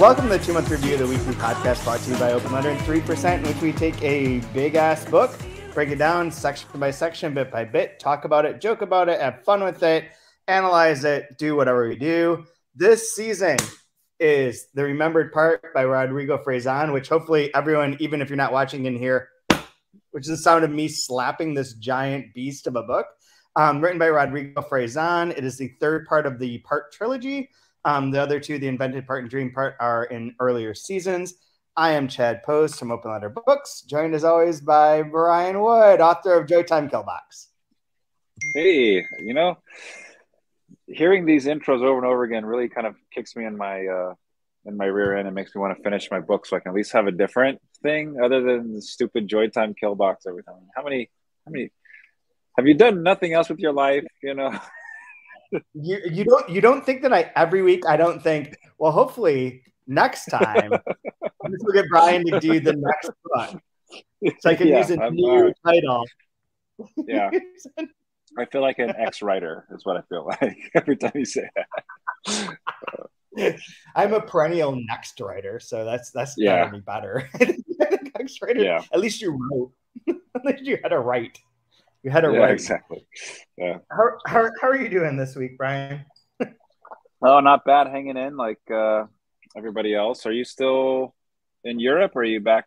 Welcome to the 2 Month Review, the weekly podcast brought to you by Open Letter and 3%, in which we take a big-ass book, break it down section by section, bit by bit, talk about it, joke about it, have fun with it, analyze it, do whatever we do. This season is The Remembered Part by Rodrigo Fresán, which hopefully everyone, even if you're not watching in here, which is the sound of me slapping this giant beast of a book, written by Rodrigo Fresán. It is the third part of the Part Trilogy. The other two, The Invented Part and Dream Part, are in earlier seasons. I am Chad Post from Open Letter Books, joined as always by Brian Wood, author of Joytime Killbox. Hey, you know, hearing these intros over and over again really kind of kicks me in my rear end and makes me want to finish my book so I can at least have a different thing other than the stupid Joytime Killbox every time. How many? Have you done nothing else with your life? You know. You don't think that every week I don't think, well, hopefully next time we'll get Brian to do the next book so I can use a new title. Yeah. I feel like an ex-writer is what I feel like every time you say that. I'm a perennial next writer, so that's gotta be better. Next writer. Yeah. At least you wrote. At least you had to write. You had it right. Exactly. Yeah. How are you doing this week, Brian? Oh, not bad. Hanging in like everybody else. Are you still in Europe or are you back?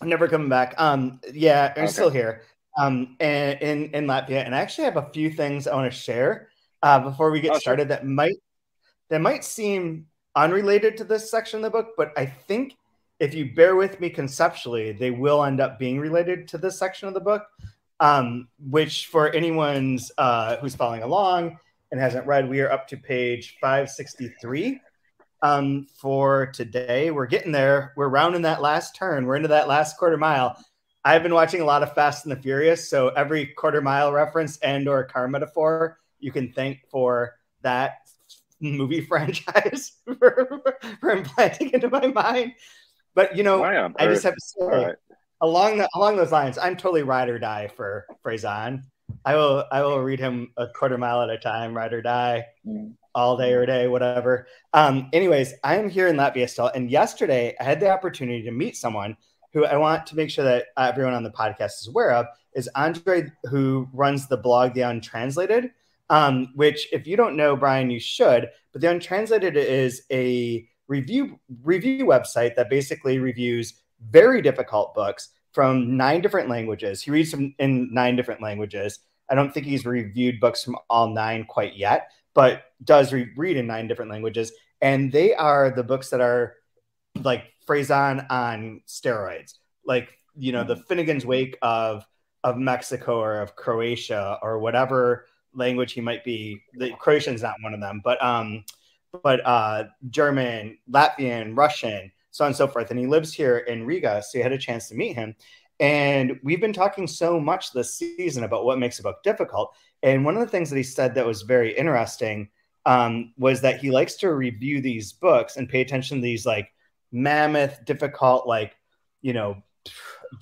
I'm never coming back. I'm still here in Latvia. And I actually have a few things I want to share before we get started that might seem unrelated to this section of the book, but I think if you bear with me conceptually, they will end up being related to this section of the book, which for anyone's who's following along and hasn't read, we are up to page 563 for today. We're getting there. We're rounding that last turn. We're into that last quarter mile. I've been watching a lot of Fast and the Furious, so every quarter mile reference and or car metaphor you can thank for that movie franchise for implanting into my mind. But, you know, I just have to say, along those lines, I'm totally ride or die for Fresán. I will read him a quarter mile at a time, ride or die, all day or day, whatever. Anyways, I am here in Latvia still. And yesterday, I had the opportunity to meet someone who I want to make sure that everyone on the podcast is aware of, is Andrei, who runs the blog The Untranslated, which, if you don't know, Brian, you should. But The Untranslated is a review website that basically reviews very difficult books from 9 different languages. He reads them in 9 different languages. I don't think he's reviewed books from all 9 quite yet, but does read in 9 different languages. And they are the books that are like Fresán on steroids, like, you know, the Finnegan's Wake of Mexico or of Croatia or whatever language he might be. The Croatian's not one of them, but German, Latvian, Russian, so on and so forth. And he lives here in Riga, so you had a chance to meet him. And we've been talking so much this season about what makes a book difficult. And one of the things that he said that was very interesting was that he likes to review these books and pay attention to these like mammoth, difficult, like, you know,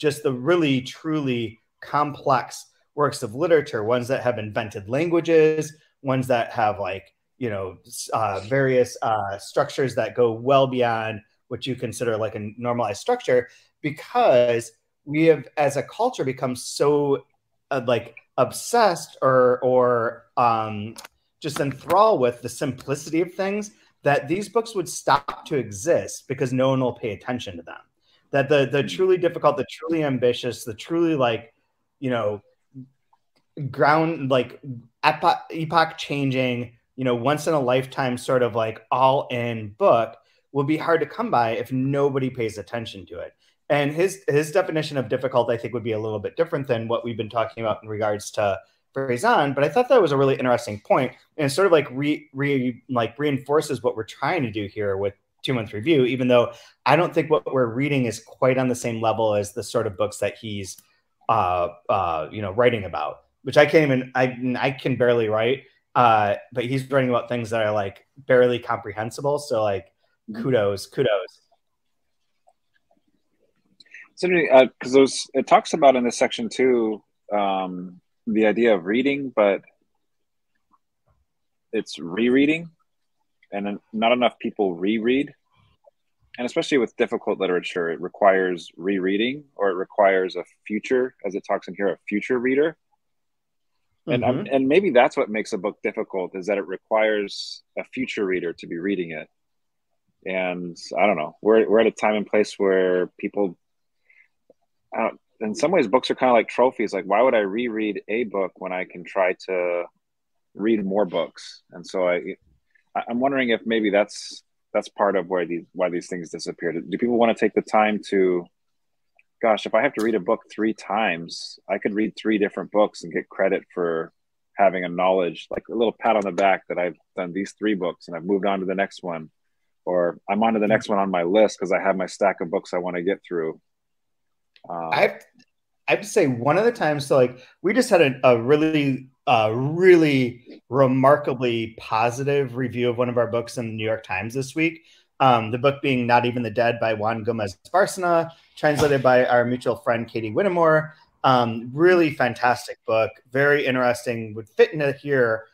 just the really, truly complex works of literature, ones that have invented languages, ones that have like, you know, various structures that go well beyond what you consider like a normalized structure, because we have, as a culture, become so like obsessed or just enthralled with the simplicity of things that these books would stop to exist because no one will pay attention to them. That the truly difficult, the truly ambitious, the truly like, you know, ground like epoch changing, you know, once in a lifetime sort of like all in book will be hard to come by if nobody pays attention to it. And his definition of difficult, I think, would be a little bit different than what we've been talking about in regards to Fresán. But I thought that was a really interesting point, and it sort of like reinforces what we're trying to do here with 2 Month Review, even though I don't think what we're reading is quite on the same level as the sort of books that he's, you know, writing about, which I can't even, I can barely write. But he's writing about things that are like barely comprehensible. So like, kudos. So, because it talks about in this section too, the idea of reading, but it's rereading. and not enough people reread. And especially with difficult literature, it requires rereading, or it requires a future, as it talks in here, a future reader. And and maybe that's what makes a book difficult, is that it requires a future reader to be reading it. And I don't know, we're at a time and place where people, in some ways, books are kind of like trophies. Like, why would I reread a book when I can try to read more books? And so I'm wondering if maybe that's part of why these things disappear. Do people want to take the time to, gosh, if I have to read a book 3 times, I could read 3 different books and get credit for having a knowledge, like a little pat on the back that I've done these 3 books and I've moved on to the next one, or I'm on to the next one on my list because I have my stack of books I want to get through. I have to say, one of the times, so like we just had a really remarkably positive review of one of our books in the New York Times this week. The book being Not Even the Dead by Juan Gomez Bárcena, translated by our mutual friend Katie Whittemore. Really fantastic book, very interesting, would fit into here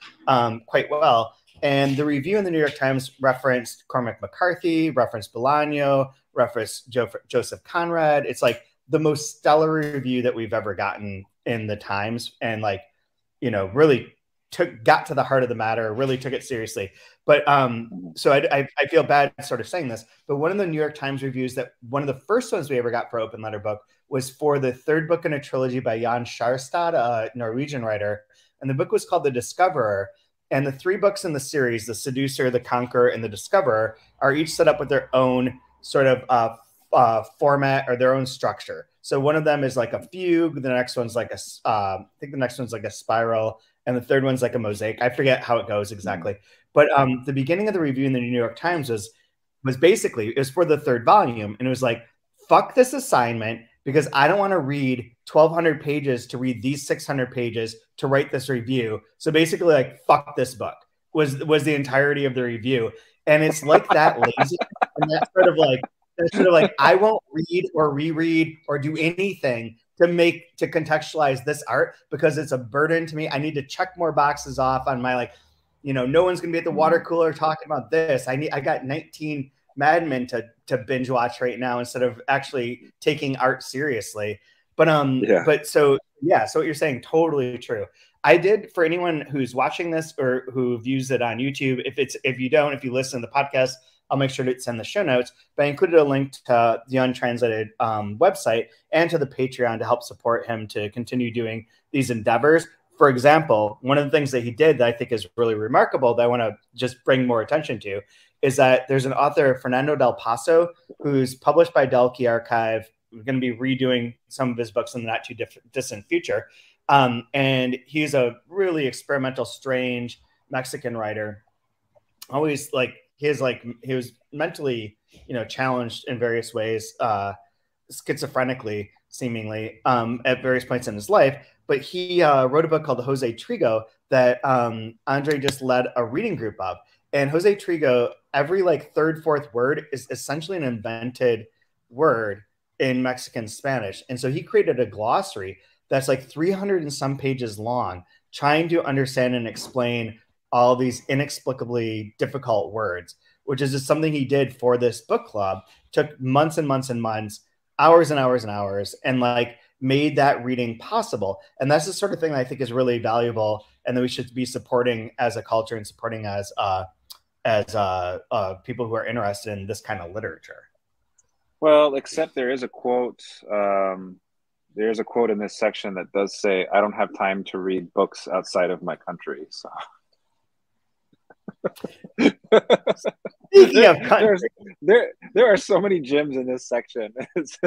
quite well. And the review in the New York Times referenced Cormac McCarthy, referenced Bolaño, referenced Joseph Conrad. It's like the most stellar review that we've ever gotten in the Times, and like, you know, really got to the heart of the matter, really took it seriously. But so I feel bad sort of saying this, but one of the New York Times reviews, that one of the first ones we ever got for Open Letter Book, was for the 3rd book in a trilogy by Jan Sjarstad, a Norwegian writer. And the book was called The Discoverer. And the 3 books in the series, The Seducer, The Conqueror, and The Discoverer, are each set up with their own sort of format or their own structure. So one of them is like a fugue, the next one's like a, I think the next one's like a spiral, and the 3rd one's like a mosaic. I forget how it goes exactly. But the beginning of the review in the New York Times was basically, it was for the 3rd volume, and it was like, fuck this assignment, because I don't want to read 1,200 pages to read these 600 pages to write this review. So basically, like, fuck this book was the entirety of the review. And it's like that lazy, and that sort of like, I won't read or reread or do anything to contextualize this art because it's a burden to me. I need to check more boxes off on my, like, you know, no one's going to be at the water cooler talking about this. I got 19 Mad Men to binge watch right now instead of actually taking art seriously. But, so what you're saying, totally true. I did, for anyone who's watching this or who views it on YouTube, if you listen to the podcast, I'll make sure to send the show notes, but I included a link to the Untranslated website and to the Patreon to help support him to continue doing these endeavors. For example, one of the things that he did that I think is really remarkable that I want to just bring more attention to is that there's an author, Fernando del Paso, who's published by Dalkey Archive. We're going to be redoing some of his books in the not too distant future. And he's a really experimental, strange Mexican writer. Always like, he was mentally, you know, challenged in various ways, schizophrenically, seemingly, at various points in his life. But he wrote a book called Jose Trigo that Andrei just led a reading group of. And Jose Trigo, every like 3rd, 4th word is essentially an invented word in Mexican Spanish. And so he created a glossary that's like 300 and some pages long, trying to understand and explain all these inexplicably difficult words, which is just something he did for this book club. Took months and months and months, hours and hours and hours, and like made that reading possible. And that's the sort of thing that I think is really valuable and that we should be supporting as a culture and supporting as people who are interested in this kind of literature. Well, except there is a quote. There's a quote in this section that does say, I don't have time to read books outside of my country. So. There are so many gems in this section. This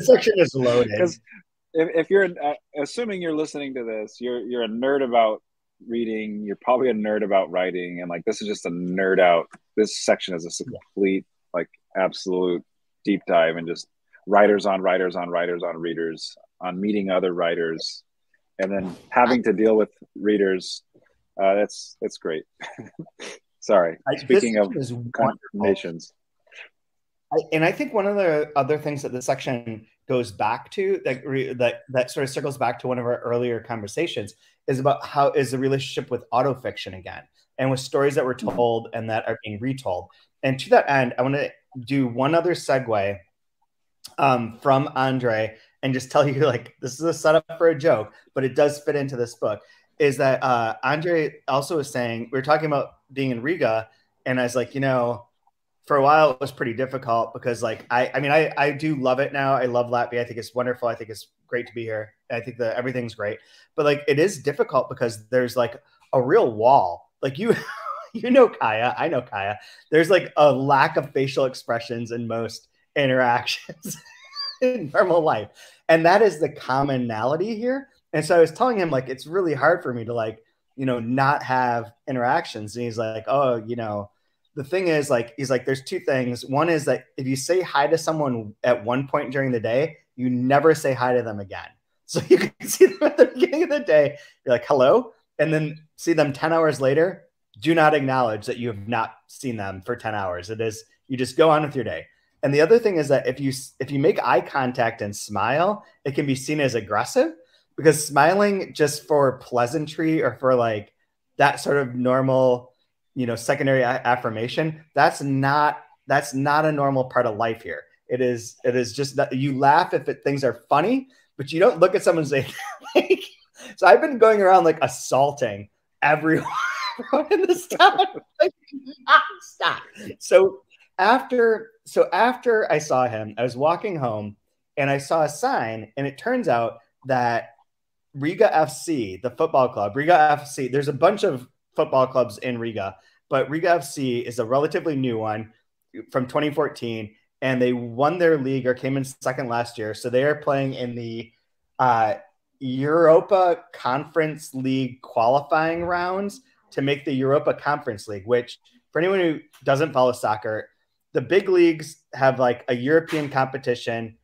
section is loaded. Because if you're assuming you're listening to this, you're a nerd about reading. You're probably a nerd about writing, and like this is just a nerd out. This section is a complete, like, absolute deep dive, and just writers on writers on writers on readers on meeting other writers, and then having to deal with readers. That's great. Sorry. Speaking of nations. And I think one of the other things that this section goes back to that sort of circles back to one of our earlier conversations is about how is the relationship with autofiction again. and with stories that were told and that are being retold. And to that end, I want to do one other segue from Andrei and just tell you, like, this is a setup for a joke, but it does fit into this book, is that Andrei also was saying, we were talking about being in Riga, and I was like, you know, for a while it was pretty difficult because, like, I mean, I do love it now. I love Latvia. I think it's wonderful. I think it's great to be here. I think that everything's great. But, like, it is difficult because there's, like, a real wall. Like, you know Kaya. I know Kaya. There's, like, a lack of facial expressions in most interactions in normal life. And that is the commonality here. And so I was telling him, like, it's really hard for me to, like, you know, not have interactions. And he's like, oh, you know, the thing is, like, he's like, there's two things. One is that if you say hi to someone at one point during the day, you never say hi to them again. So you can see them at the beginning of the day, you're like, hello. And then see them 10 hours later, do not acknowledge that you have not seen them for 10 hours. It is, you just go on with your day. And the other thing is that if you make eye contact and smile, it can be seen as aggressive, because smiling just for pleasantry or for, like, that sort of normal, you know, secondary affirmation, that's not a normal part of life here. It is just that you laugh if things are funny, but you don't look at someone and say, like, so I've been going around, like, assaulting everyone in this town, like, nonstop. So after I saw him, I was walking home and I saw a sign, and it turns out that Riga FC, the football club, Riga FC, there's a bunch of football clubs in Riga, but Riga FC is a relatively new one from 2014, and they won their league or came in second last year. So they are playing in the Europa Conference League qualifying rounds to make the Europa Conference League, which, for anyone who doesn't follow soccer, the big leagues have, like, a European competition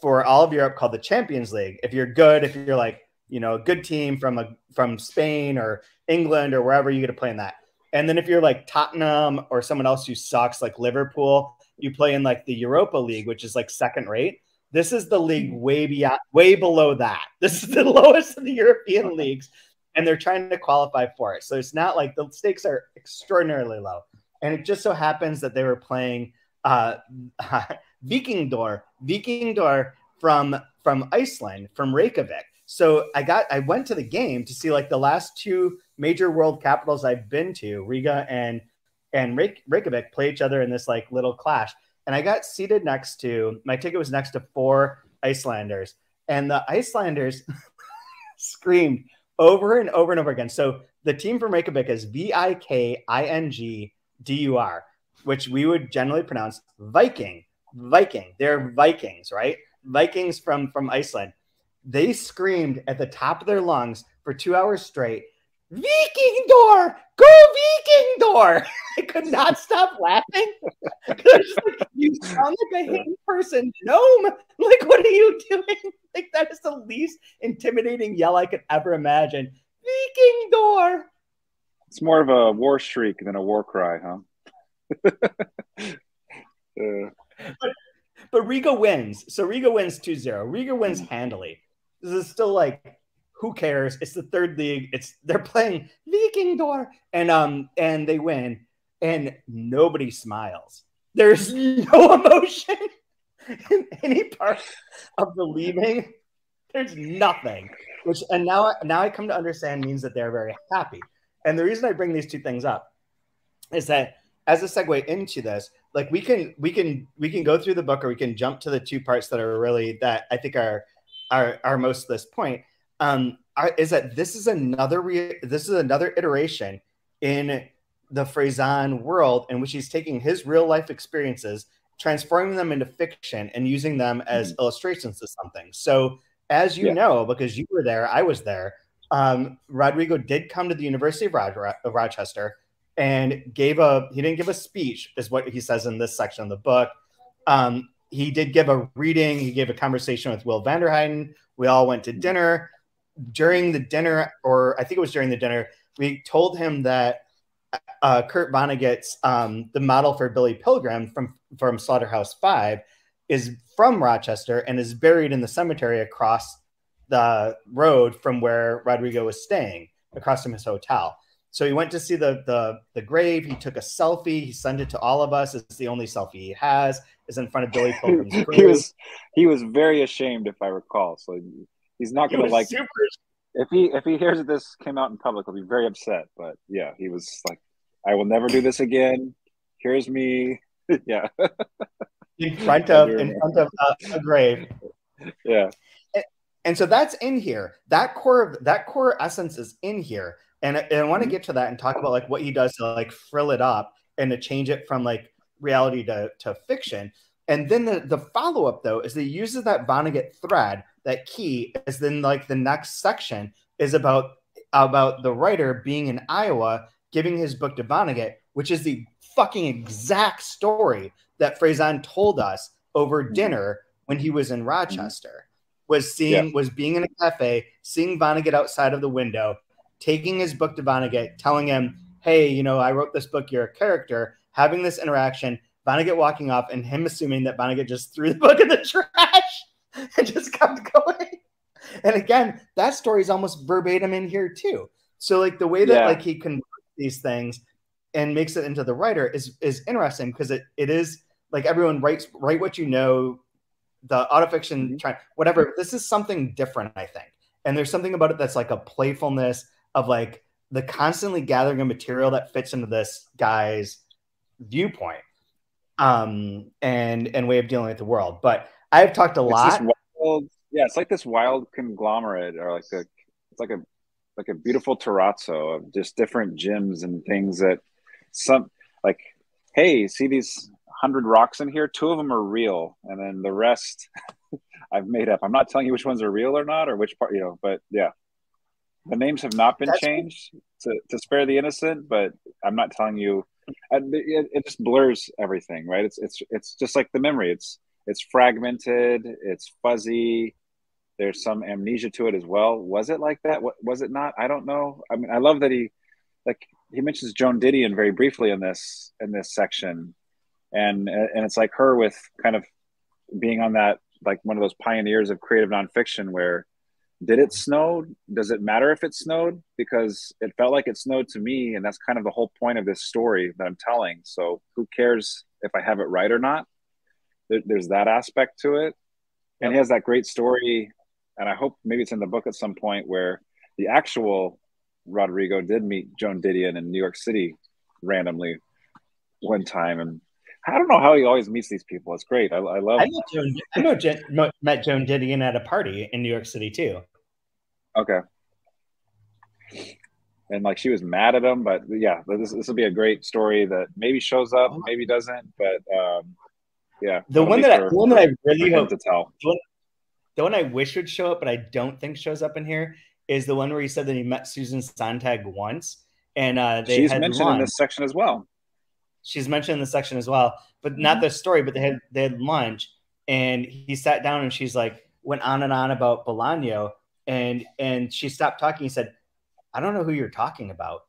for all of Europe called the Champions League. If you're good, if you're, like, you know, a good team from Spain or England or wherever, you get to play in that. And then if you're, like, Tottenham or someone else who sucks, like Liverpool, you play in, like, the Europa League, which is, like, second rate. This is the league way below that. This is the lowest of the European leagues, and they're trying to qualify for it. So it's not like the stakes are extraordinarily low. And it just so happens that they were playing Vikingdur from Iceland, from Reykjavik. So I went to the game to see, like, the last two major world capitals I've been to, Riga and Reykjavik, play each other in this, like, little clash. And I got seated next to, my ticket was next to four Icelanders. And the Icelanders screamed over and over and over again. So the team from Reykjavik is Vikingdur, which we would generally pronounce Viking. They're Vikings, right? Vikings from Iceland. They screamed at the top of their lungs for 2 hours straight, Vikingdur! Go Vikingdur! I could not stop laughing. I was just like, you sound like a hidden person. Gnome! Like, what are you doing? Like, that is the least intimidating yell I could ever imagine. Vikingdur! It's more of a war shriek than a war cry, huh? But Riga wins. So Riga wins 2-0. Riga wins handily. This is still, like, who cares? It's the third league. They're playing Vikingdur, and they win, and nobody smiles. There's no emotion in any part of the leaving. There's nothing. And now I come to understand means that they're very happy. And the reason I bring these two things up is that, as a segue into this, like, we can go through the book, or we can jump to the two parts that are really, that I think are most of this point. Is that this is another iteration in the Fresán world in which he's taking his real life experiences, transforming them into fiction, and using them as illustrations to something. So, as you know, because you were there, I was there. Rodrigo did come to the University of Rochester and he didn't give a speech, is what he says in this section of the book. He did give a reading. He gave a conversation with Will Vanderhyden. We all went to dinner. During the dinner, or I think it was during the dinner, we told him that Kurt Vonnegut's the model for Billy Pilgrim from Slaughterhouse-Five is from Rochester and is buried in the cemetery across the road from where Rodrigo was staying, across from his hotel. So he went to see the grave. He took a selfie. He sent it to all of us. It's the only selfie he has. It's in front of Billy Pilgrim's grave. He was very ashamed, if I recall. So he's not going to like super... if he hears that this came out in public, he'll be very upset. But yeah, he was like, I will never do this again. Here's me. Yeah. In front of a grave. Yeah. And so that's in here. That core essence is in here. And I want to get to that and talk about like what he does to like frill it up and to change it from like reality to fiction. And then the follow-up though is that he uses that Vonnegut thread, that key, is then like the next section is about the writer being in Iowa, giving his book to Vonnegut, which is the fucking exact story that Fresán told us over dinner when he was in Rochester, was being in a cafe, seeing Vonnegut outside of the window, taking his book to Vonnegut, telling him, hey, you know, I wrote this book, you're a character, having this interaction, Vonnegut walking off, and him assuming that Vonnegut just threw the book in the trash and just kept going. And again, that story is almost verbatim in here too. So like the way that like he converts these things and makes it into the writer is interesting, because it is like everyone write what you know, the autofiction, whatever. This is something different, I think. And there's something about it that's like a playfulness of like the constantly gathering of material that fits into this guy's viewpoint and way of dealing with the world. But I've talked a lot. It's like this wild conglomerate, or it's like a beautiful terrazzo of just different gems and things that some like, hey, see these 100 rocks in here? 2 of them are real, and then the rest I've made up. I'm not telling you which ones are real or not, or which part, you know, but yeah. The names have not been changed to spare the innocent, but I'm not telling you. It just blurs everything, right? It's just like the memory. It's fragmented. It's fuzzy. There's some amnesia to it as well. Was it like that? Was it not? I don't know. I mean, I love that he mentions Joan Didion very briefly in this section, and it's like her with kind of being on that like one of those pioneers of creative nonfiction where. Did it snow? Does it matter if it snowed? Because it felt like it snowed to me, and that's kind of the whole point of this story that I'm telling. So who cares if I have it right or not? There's that aspect to it. And he has that great story, and I hope maybe it's in the book at some point, where the actual Rodrigo did meet Joan Didion in New York City randomly one time. And I don't know how he always meets these people. It's great. I love it. I met Joan Didion at a party in New York City too. Okay. And like she was mad at him, but yeah, this will be a great story that maybe shows up, maybe doesn't, but yeah. The one I wish would show up, but I don't think shows up in here, is the one where he said that he met Susan Sontag once, and she's mentioned in this section as well. She's mentioned in the section as well, but not the story, but they had lunch, and he sat down and she's like, went on and on about Bolaño, and she stopped talking. He said, I don't know who you're talking about.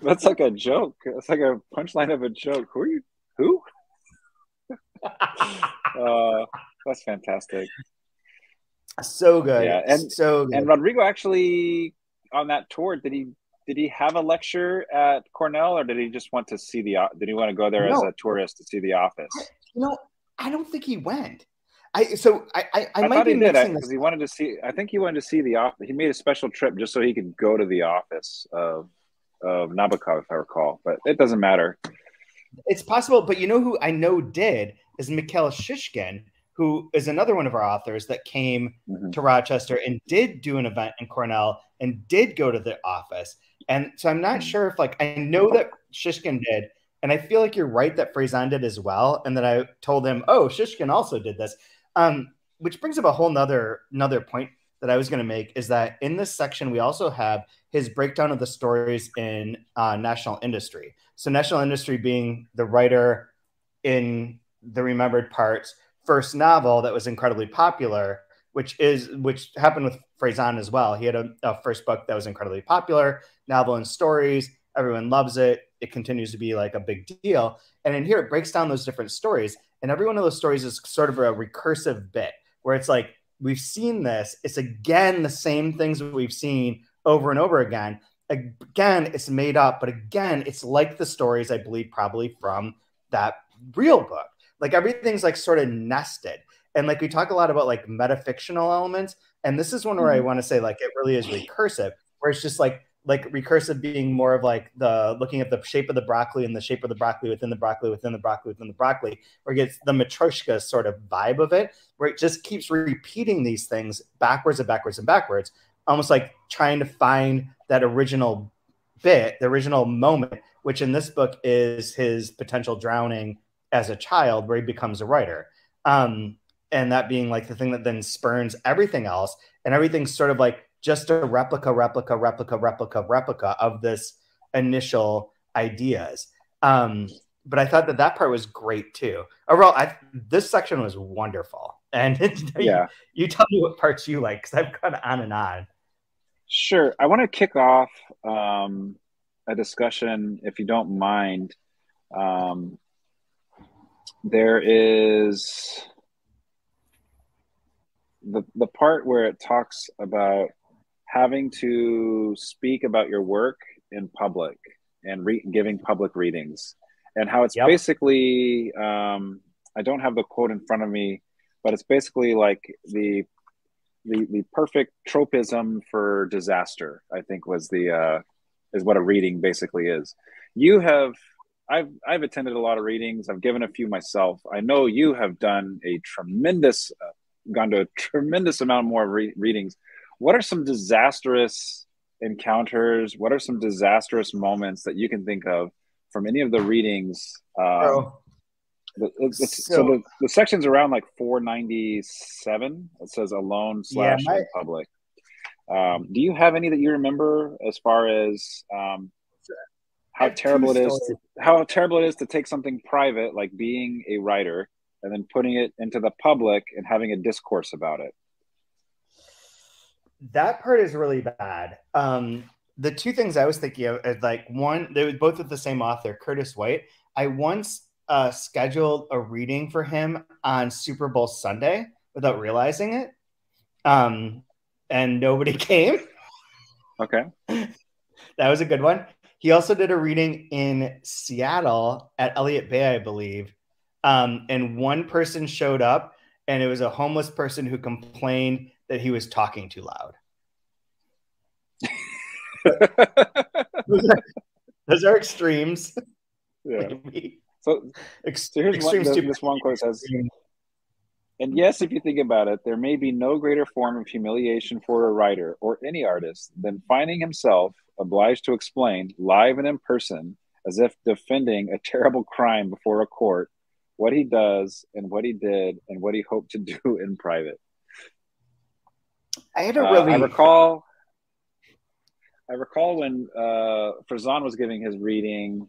That's like a joke. It's like a punchline of a joke. Who are you? Who? That's fantastic. So good, yeah, and so good. And Rodrigo actually on that tour, did he have a lecture at Cornell, or did he just want to see as a tourist to see the office? No, I don't think he went. I might be mixing because he wanted to see. I think he wanted to see the office. He made a special trip just so he could go to the office of Nabokov, if I recall. But it doesn't matter. It's possible, but you know who I know did is Mikhail Shishkin, who is another one of our authors that came to Rochester and did do an event in Cornell and did go to the office. And so I'm not sure if like, I know that Shishkin did, and I feel like you're right that Fresán did as well. And that I told him, oh, Shishkin also did this, which brings up a whole another point that I was going to make, is that in this section, we also have his breakdown of the stories in National Industry. So National Industry being the writer in The Remembered Parts, first novel that was incredibly popular, which happened with Fresán as well. He had a first book that was incredibly popular, novel and stories. Everyone loves it. It continues to be like a big deal. And in here, it breaks down those different stories. And every one of those stories is sort of a recursive bit where it's like, we've seen this. It's again the same things that we've seen over and over again. Again, it's made up, but again, it's like the stories, I believe, probably from that real book. Like everything's like sort of nested. And like we talk a lot about like metafictional elements. And this is one where I want to say like it really is recursive, where it's just like recursive being more of like the looking at the shape of the broccoli and the shape of the broccoli within the broccoli within the broccoli within the broccoli, where it gets the Matryoshka sort of vibe of it, where it just keeps repeating these things backwards and backwards and backwards, almost like trying to find that original bit, the original moment, which in this book is his potential drowning as a child where he becomes a writer. And that being like the thing that then spurns everything else, and everything's sort of like just a replica of this initial ideas. But I thought that that part was great too. Overall, this section was wonderful. And yeah. you tell me what parts you like, because I've gone on and on. Sure. I want to kick off a discussion, if you don't mind. There is... The part where it talks about having to speak about your work in public and giving public readings, and how it's basically, I don't have the quote in front of me, but it's basically like the perfect tropism for disaster, I think was is what a reading basically is. I've attended a lot of readings. I've given a few myself. I know you have done a tremendous, gone to a tremendous amount more readings. What are some disastrous encounters? What are some disastrous moments that you can think of from any of the readings? The section's around like 497. It says alone / in public. Do you have any that you remember as far as how terrible it is to take something private, like being a writer, and then putting it into the public and having a discourse about it? That part is really bad. The two things I was thinking of is like, one, they were both with the same author, Curtis White. I once scheduled a reading for him on Super Bowl Sunday without realizing it. And nobody came. Okay. That was a good one. He also did a reading in Seattle at Elliott Bay, I believe. And one person showed up, and it was a homeless person who complained that he was talking too loud. Those are extremes. Yeah. So extreme stupidness. One quote says, "And yes, if you think about it, there may be no greater form of humiliation for a writer or any artist than finding himself obliged to explain live and in person, as if defending a terrible crime before a court, what he does and what he did and what he hoped to do in private." I recall when Fresán was giving his reading,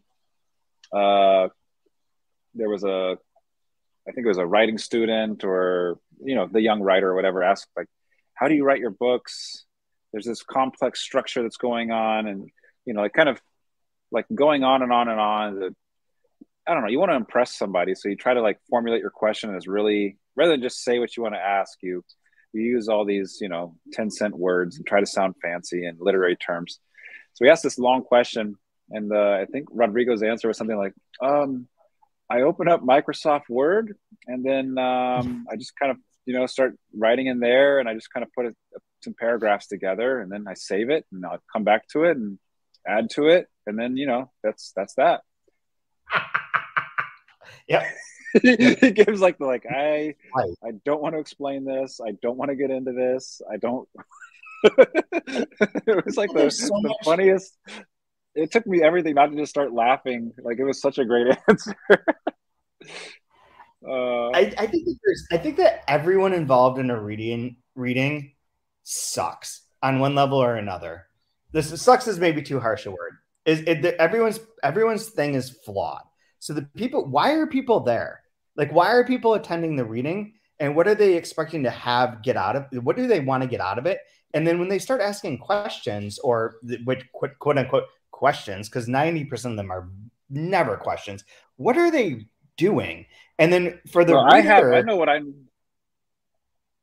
there was I think it was a writing student, or, you know, the young writer or whatever, asked like, how do you write your books? There's this complex structure that's going on, and, you know, like kind of like going on and on and on. I don't know, you want to impress somebody, so you try to like formulate your question as really, rather than just say what you want to ask, you use all these, you know, 10-cent words and try to sound fancy in literary terms. So we asked this long question, and I think Rodrigo's answer was something like, I open up Microsoft Word, and then I just kind of, you know, start writing in there, and I just kind of put some paragraphs together, and then I save it, and I'll come back to it and add to it, and then, you know, that's that. Yeah. He gives like the I don't want to explain this, I don't want to get into this, I don't. It was like the funniest. It took me everything not to just start laughing. Like, it was such a great answer. I think that everyone involved in a reading sucks on one level or another. This sucks is maybe too harsh a word. Everyone's thing is flawed. So why are people there? Like, why are people attending the reading? And what are they expecting to what do they want to get out of it? And then when they start asking questions, or which quote unquote questions, because 90% of them are never questions, what are they doing. And then for the I know what I'm.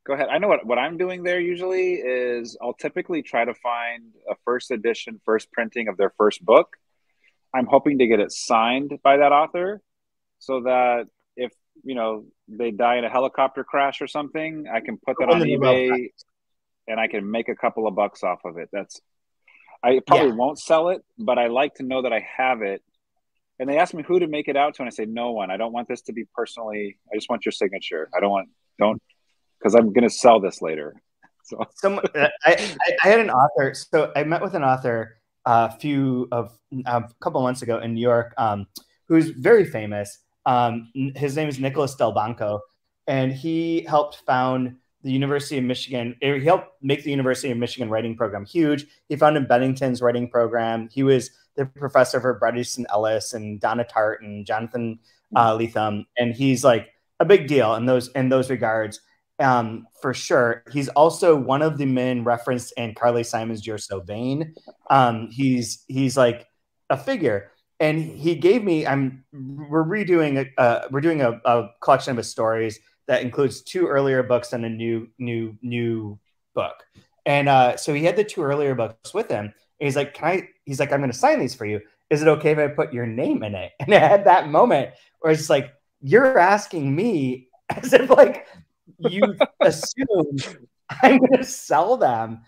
Go ahead. I know what I'm doing there usually is I'll typically try to find a first edition, first printing of their first book. I'm hoping to get it signed by that author so that if, you know, they die in a helicopter crash or something, I can put that on eBay and I can make a couple of bucks off of it. That's, I probably won't sell it, but I like to know that I have it. And they asked me who to make it out to, and I say, no one. I don't want this to be personally. I just want your signature. I don't want, because I'm going to sell this later. So I had an author. So I met with an author a couple months ago in New York, who's very famous. His name is Nicholas Del Banco, and he helped found the University of Michigan. He helped make the University of Michigan writing program huge. He founded Bennington's writing program. He was the professor for Bret Easton Ellis and Donna Tartt and Jonathan Lethem, and he's like a big deal in those regards. For sure. He's also one of the men referenced in Carly Simon's You're So Vain. He's like a figure. And he gave me, we're doing a collection of his stories that includes two earlier books and a new book. And so he had the two earlier books with him. And he's like, I'm going to sign these for you. Is it okay if I put your name in it? And I had that moment where it's like, you're asking me as if like, you assume I'm going to sell them,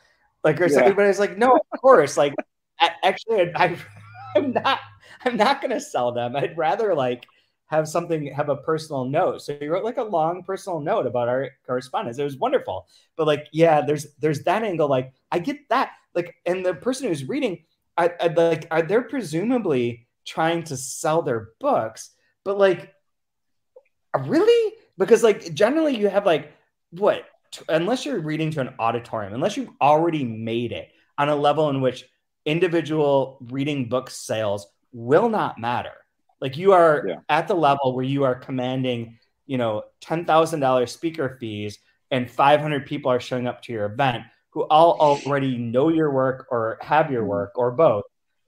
like, or something. But I was like, no, of course. Like, I'm not going to sell them. I'd rather like have a personal note. So he wrote like a long personal note about our correspondence. It was wonderful. But like, yeah, there's that angle. Like, I get that. Like, and the person who's reading, they're presumably trying to sell their books. But like, really? Because like generally you have like unless you're reading to an auditorium, unless you've already made it on a level in which individual reading book sales will not matter. Like you are at the level where you are commanding, you know, $10,000 speaker fees and 500 people are showing up to your event who all already know your work or have your work or both.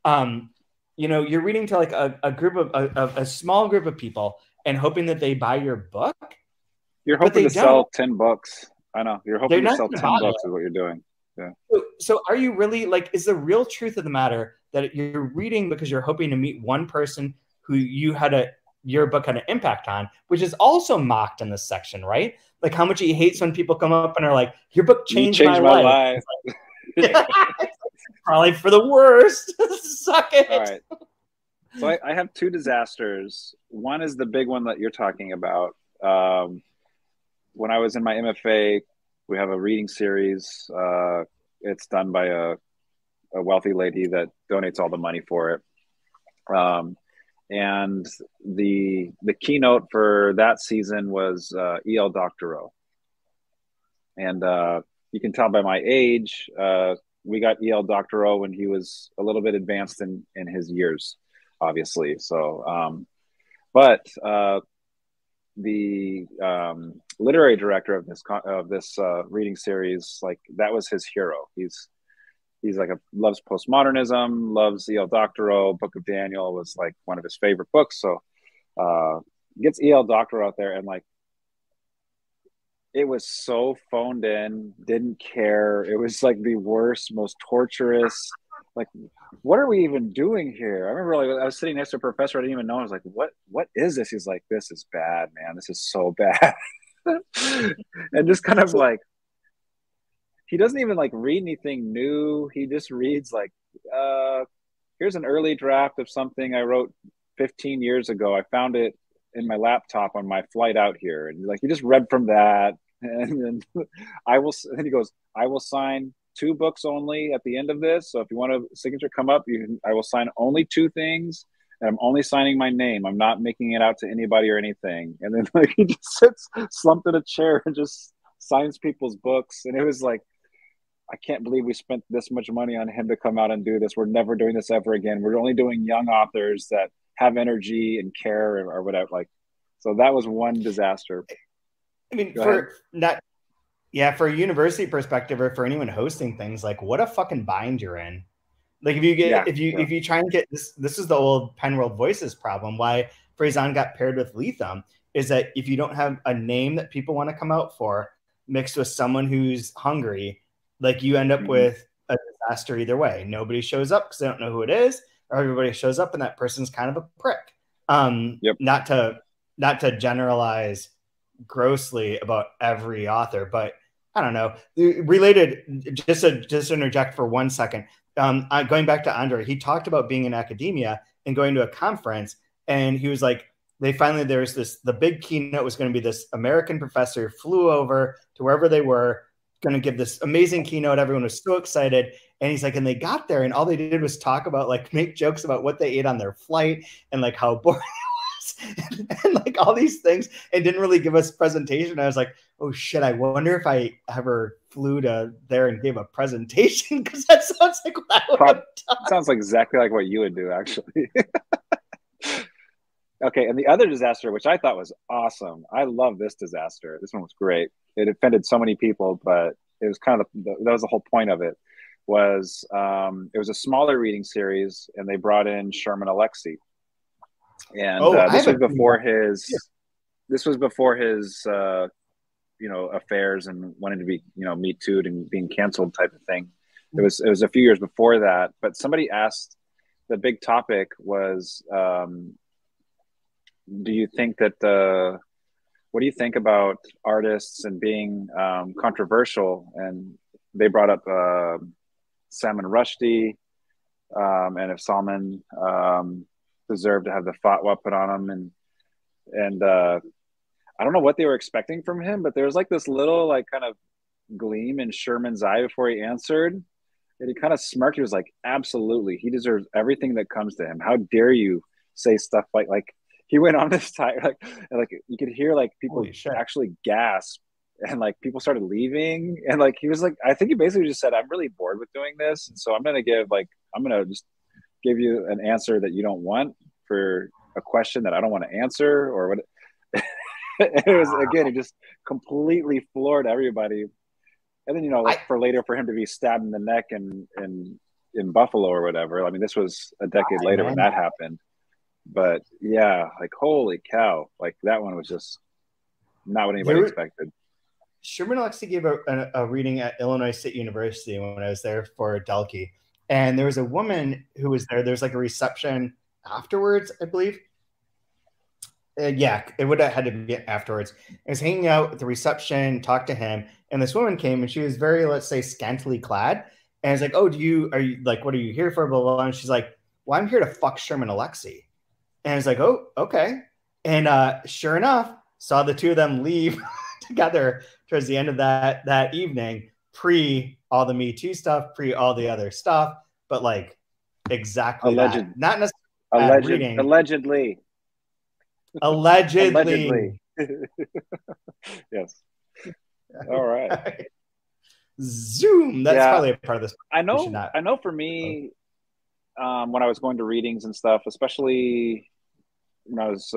You know, you're reading to like a small group of people and hoping that they buy your book. You're hoping to sell 10 books. I know. You're hoping to sell 10 books is what you're doing. Yeah. So are you really like, is the real truth of the matter that you're reading because you're hoping to meet one person who you had your book had an impact on, which is also mocked in this section, right? Like how much he hates when people come up and are like, your book changed my life. It's like, probably for the worst. Suck it. All right. So I have two disasters. One is the big one that you're talking about. When I was in my MFA, we have a reading series. It's done by a wealthy lady that donates all the money for it. And the keynote for that season was E.L. Doctorow. And you can tell by my age, we got E.L. Doctorow when he was a little bit advanced in his years. Obviously. So, the literary director of this reading series, like that was his hero. He's like loves postmodernism, loves E.L. Doctorow. Book of Daniel was like one of his favorite books. So, gets E.L. Doctorow out there and like, it was so phoned in, didn't care. It was like the worst, most torturous, like, what are we even doing here? I remember like, I was sitting next to a professor. I didn't even know. I was like, what is this? He's like, this is bad, man. This is so bad. And just kind of like, he doesn't even like read anything new. He just reads like, here's an early draft of something I wrote 15 years ago. I found it in my laptop on my flight out here. And like, he just read from that. And then he goes, I will sign 2 books only at the end of this. So if you want a signature come up, I will sign only 2 things, and I'm only signing my name. I'm not making it out to anybody or anything. And then like he just sits slumped in a chair and just signs people's books. And it was like, I can't believe we spent this much money on him to come out and do this. We're never doing this ever again. We're only doing young authors that have energy and care or whatever. Like, so that was one disaster. I mean, for a university perspective or for anyone hosting things, like what a fucking bind you're in. Like if you try and get this is the old Penworld Voices problem. Why Fresán got paired with Lethem is that if you don't have a name that people want to come out for mixed with someone who's hungry, like you end up with a disaster either way. Nobody shows up because they don't know who it is, or everybody shows up and that person's kind of a prick. Not to generalize grossly about every author, but I don't know. Related, just to interject for 1 second, going back to Andrei, he talked about being in academia and going to a conference, and he was like, the big keynote was going to be this American professor flew over to wherever they were, going to give this amazing keynote. Everyone was so excited. And he's like, and they got there and all they did was talk about, like, make jokes about what they ate on their flight and like how boring it was and like all these things, and didn't really give us presentation. I was like, oh shit, I wonder if I ever flew to there and gave a presentation, because that sounds like what I would have done. Sounds like exactly like what you would do, actually. Okay, and the other disaster, which I thought was awesome. I love this disaster. This one was great. It offended so many people, but it was kind of that was the whole point of it. Was it was a smaller reading series, and they brought in Sherman Alexie, and this was before his affairs and wanting to be Me Too'd and being canceled type of thing. It was a few years before that, but somebody asked, the big topic was, do you think that what do you think about artists and being controversial? And they brought up Salman Rushdie, and if Salman deserved to have the fatwa put on him, and I don't know what they were expecting from him, but there was like this little like kind of gleam in Sherman's eye before he answered, and he kind of smirked. He was like, "Absolutely, he deserves everything that comes to him. How dare you say stuff like." He went on this tire, like you could hear like people actually gasp, and like people started leaving, and like he was like, I think he basically just said, I'm really bored with doing this, and so I'm gonna just give you an answer that you don't want for a question that I don't want to answer, or what. It was, again, it just completely floored everybody. And then for him to be stabbed in the neck and in Buffalo or whatever. I mean, this was a decade later when that happened. But yeah, like holy cow! Like that one was just not what anybody expected. Sherman Alexie gave a reading at Illinois State University when I was there for Dalkey, and there was a woman who was there. There's like a reception afterwards, I believe. Yeah, it would have had to be afterwards. I was hanging out at the reception, talked to him, and this woman came, and she was very, let's say, scantily clad. And I was like, "Oh, are you like, what are you here for?" Blah blah blah. And she's like, "Well, I'm here to fuck Sherman Alexie." And I was like, oh, okay. And sure enough, saw the two of them leave together towards the end of that evening, pre all the Me Too stuff, pre all the other stuff, but like exactly that. Not necessarily reading. Allegedly. Yes. All right. All right. Zoom. That's probably a part of this. I know for me, when I was going to readings and stuff, especially when I was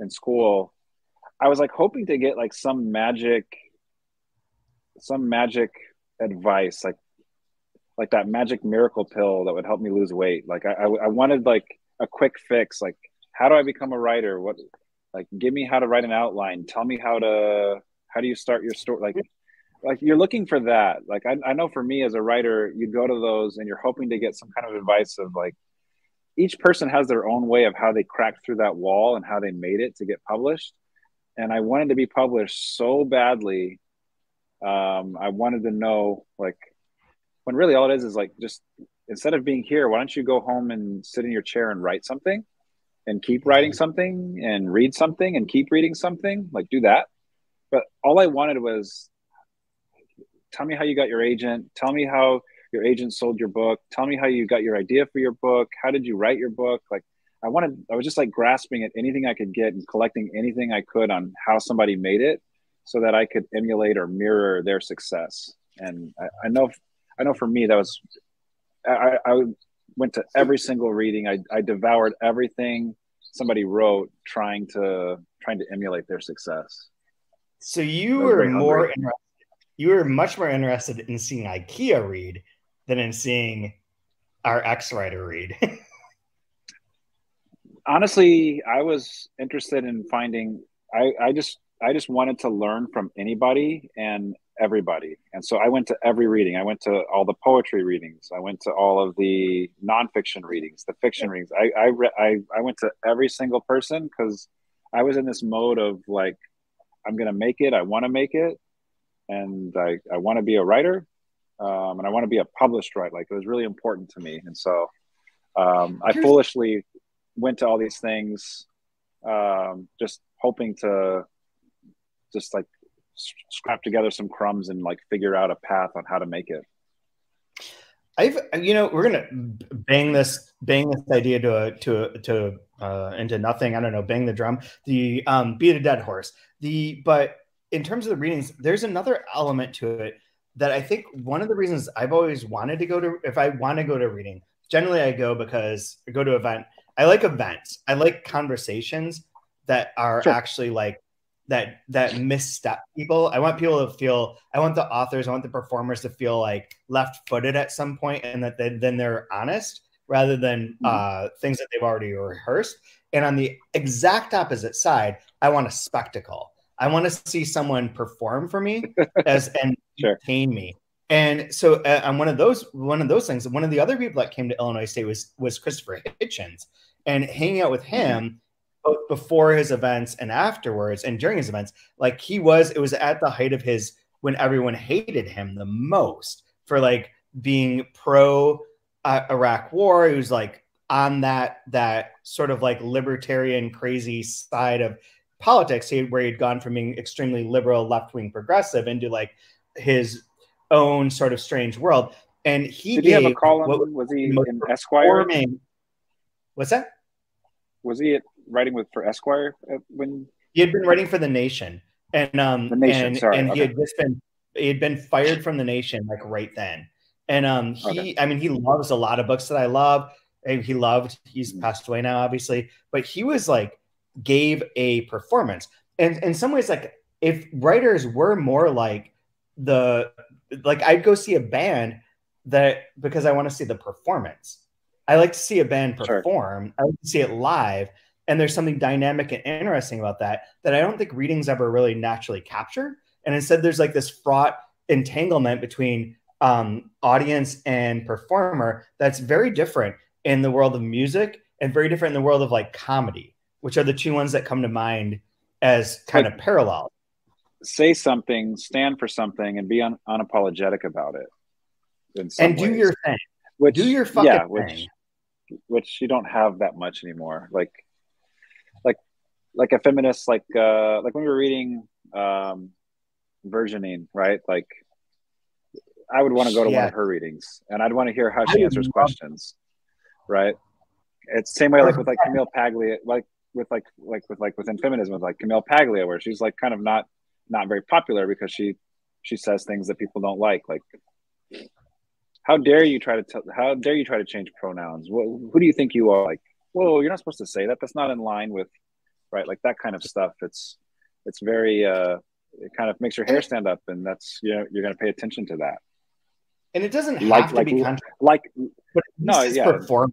in school, I was like hoping to get like some magic advice, like that magic miracle pill that would help me lose weight. Like I wanted like a quick fix, like how do I become a writer? What, like give me how to write an outline. Tell me how do you start your story? Like you're looking for that. Like I know for me as a writer, you go to those and you're hoping to get some kind of advice of like, each person has their own way of how they cracked through that wall and how they made it to get published. And I wanted to be published so badly. I wanted to know, like, when really all it is like, just instead of being here, why don't you go home and sit in your chair and write something and keep writing something and read something and keep reading something, like do that. But all I wanted was, tell me how you got your agent. Tell me how your agent sold your book. Tell me how you got your idea for your book. How did you write your book? Like I was just like grasping at anything I could get and collecting anything I could on how somebody made it so that I could emulate or mirror their success. And I know for me, that was, I went to every single reading. I devoured everything somebody wrote trying to emulate their success. So you were more interested. You were much more interested in seeing IKEA read than in seeing our ex-writer read. honestly, I was interested in finding, I just wanted to learn from anybody and everybody. And so I went to every reading. I went to all the poetry readings. I went to all of the nonfiction readings, the fiction readings. I went to every single person because I was in this mode of like, I'm going to make it. I want to make it. And I want to be a writer. And I want to be a published writer. Like, it was really important to me. And so I foolishly went to all these things, just hoping to just like scrap together some crumbs and like figure out a path on how to make it. You know, we're gonna bang this idea into nothing. I don't know, bang the drum, beat a dead horse. But in terms of the readings, there's another element to it that I think one of the reasons I've always wanted to go to, if I want to go to a reading, generally I go because I go to an event. I like events. I like conversations that are actually like that misstep people. I want people to feel, I want the authors, I want the performers to feel like left-footed at some point, and that then they're honest rather than things that they've already rehearsed. And on the exact opposite side, I want a spectacle. I want to see someone perform for me and entertain me. And so on one of those things, one of the other people that came to Illinois State was Christopher Hitchens, and hanging out with him both before his events and afterwards and during his events, like it was at the height of his, when everyone hated him the most for like being pro Iraq war. He was like on that sort of like libertarian crazy side of politics, where he'd gone from being extremely liberal, left-wing progressive into like his own sort of strange world. And he did he have a column? Was he in Esquire? What's that? Was he writing for Esquire when he had been writing for The Nation? And he had been fired from The Nation like right then. And I mean, he loves a lot of books that I love. And he's passed away now, obviously, but he was like gave a performance. And in some ways, like if writers were more like I'd go see a band because I want to see the performance. I like to see a band perform. I like to see it live. And there's something dynamic and interesting about that I don't think readings ever really naturally capture. And instead there's like this fraught entanglement between audience and performer that's very different in the world of music and very different in the world of like comedy, which are the two ones that come to mind as kind of parallel. Say something, stand for something, and be unapologetic about it. And do your thing. Do your fucking thing. Which you don't have that much anymore. Like a feminist, like when we were reading Virgining, right? Like I would want to go to one of her readings, and I'd want to hear how she answers questions, right? It's the same way like with like Camille Paglia, like within feminism, with like Camille Paglia, where she's like kind of not very popular because she says things that people don't like. Like, how dare you try to change pronouns? Who do you think you are? Like, whoa, you're not supposed to say that. That's not in line with, right? Like that kind of stuff. It's very, it kind of makes your hair stand up, and that's, you know, you're going to pay attention to that. And it doesn't have to be performance.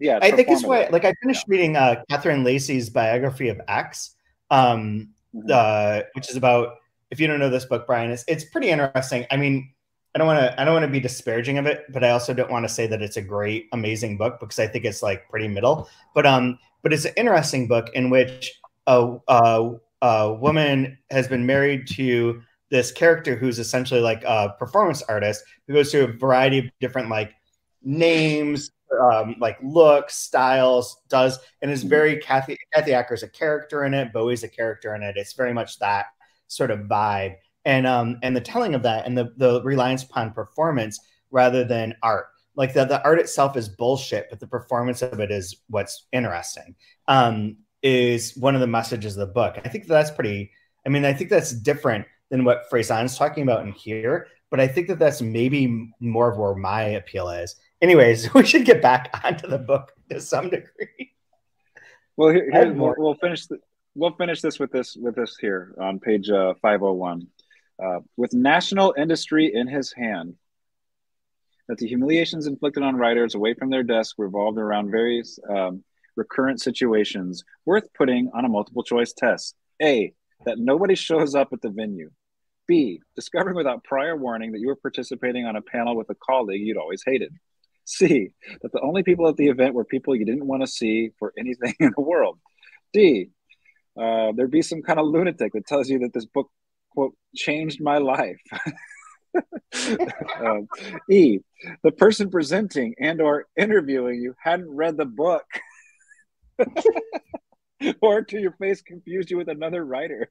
Yeah. I think it's why, like I finished reading Catherine Lacey's biography of X, which is about, if you don't know this book, Brian, it's pretty interesting. I mean, I don't want to be disparaging of it, but I also don't want to say that it's a great, amazing book, because I think it's like pretty middle. But it's an interesting book in which a woman has been married to this character who's essentially like a performance artist who goes through a variety of different like names, like looks, styles, and it's very Kathy Acker's a character in it, Bowie's a character in it. It's very much that sort of vibe, and the telling of that, and the reliance upon performance rather than art. Like the art itself is bullshit, but the performance of it is what's interesting. Is one of the messages of the book. I think that's pretty. I mean, I think that's different than what Fresán's talking about in here, but I think that's maybe more of where my appeal is. Anyways, we should get back onto the book to some degree. Well, we'll finish this here on page 501. With national industry in his hand, that the humiliations inflicted on writers away from their desk revolved around various recurrent situations worth putting on a multiple choice test. A, that nobody shows up at the venue. B, discovering without prior warning that you were participating on a panel with a colleague you'd always hated. C, that the only people at the event were people you didn't want to see for anything in the world. D, there'd be some kind of lunatic that tells you that this book, quote, changed my life. E, the person presenting and or interviewing you hadn't read the book or to your face confused you with another writer.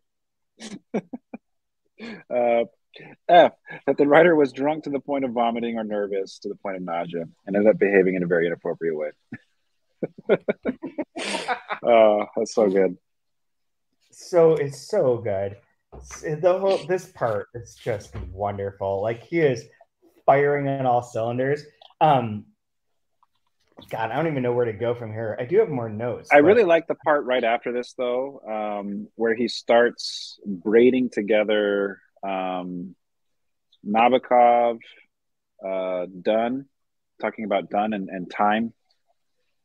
F, that the writer was drunk to the point of vomiting or nervous to the point of nausea and ended up behaving in a very inappropriate way. That's so good. So it's so good. The whole this part is just wonderful. Like, he is firing on all cylinders. God, I don't even know where to go from here. I do have more notes. I really like the part right after this, though, where he starts braiding together Nabokov, Dunn, talking about Dunn and time,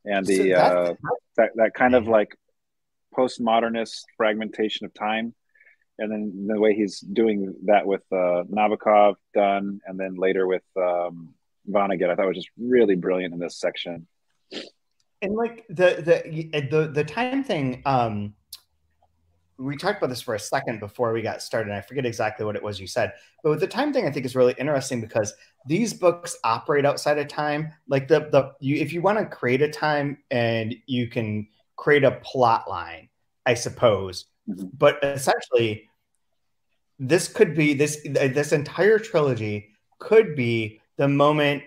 and the that kind of like postmodernist fragmentation of time. And then the way he's doing that with Nabokov, Dunn, and then later with Vonnegut, I thought was just really brilliant in this section. And like the time thing, we talked about this for a second before we got started, and I forget exactly what it was you said. But with the time thing, I think is really interesting because these books operate outside of time. Like if you want to create a time, and you can create a plot line, I suppose. But essentially, this could be this entire trilogy could be the moment,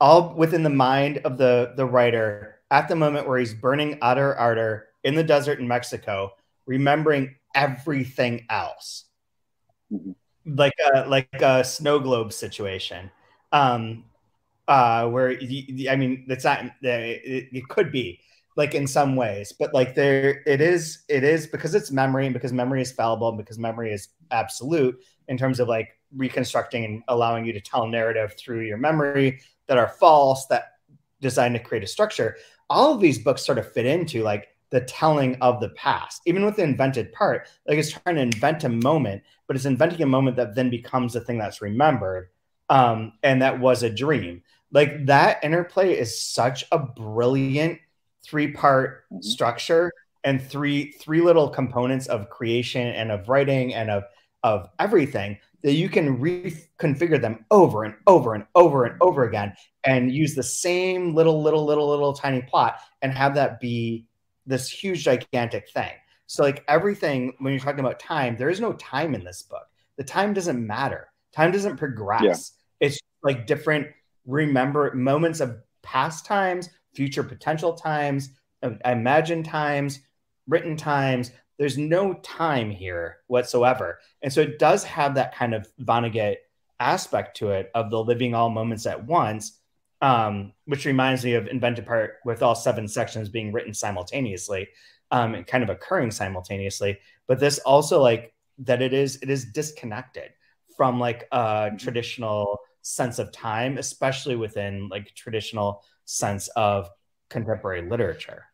all within the mind of the writer, at the moment where he's burning utter ardor in the desert in Mexico, remembering everything else, like a snow globe situation, where I mean, that's not it could be. Like in some ways, but like there, it is because it's memory, and because memory is fallible, and because memory is absolute in terms of like reconstructing and allowing you to tell narrative through your memory that are false, that designed to create a structure. All of these books sort of fit into like the telling of the past, even with the invented part, like it's trying to invent a moment, but it's inventing a moment that then becomes the thing that's remembered. And that was a dream. Like that interplay is such a brilliant three-part structure, and three little components of creation and of writing and of everything, that you can reconfigure them over and over and over and over again, and use the same little tiny plot and have that be this huge gigantic thing. So like everything, when you're talking about time, there is no time in this book. The time doesn't matter. Time doesn't progress. Yeah. It's like different moments of past times, future potential times, imagined times, written times. There's no time here whatsoever. And so it does have that kind of Vonnegut aspect to it, of the living all moments at once, which reminds me of Invented Part, with all 7 sections being written simultaneously, and kind of occurring simultaneously. But this also, like, that it is disconnected from like a traditional sense of time, especially within like traditional sense of contemporary literature.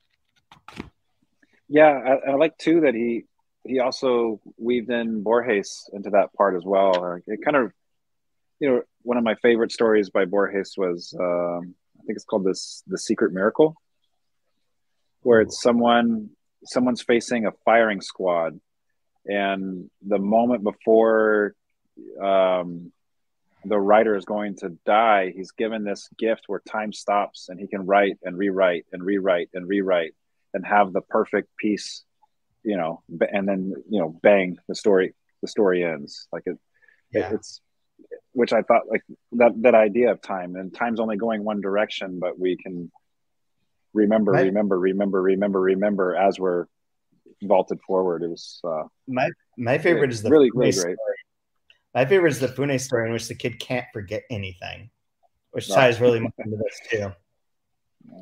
Yeah, I like too that he also weaved in Borges into that part as well. It kind of, you know, one of my favorite stories by Borges was I think it's called The Secret Miracle, where it's someone's facing a firing squad, and the moment before the writer is going to die, he's given this gift where time stops and he can write and rewrite and rewrite and rewrite and have the perfect piece, you know, and then, you know, bang, the story ends. Like it's, which I thought, like that idea of time, and time's only going one direction, but we can remember, right? remember as we're vaulted forward. It was, my favorite is the really, really great. My favorite is the Fune story, in which the kid can't forget anything, which ties really much into this too.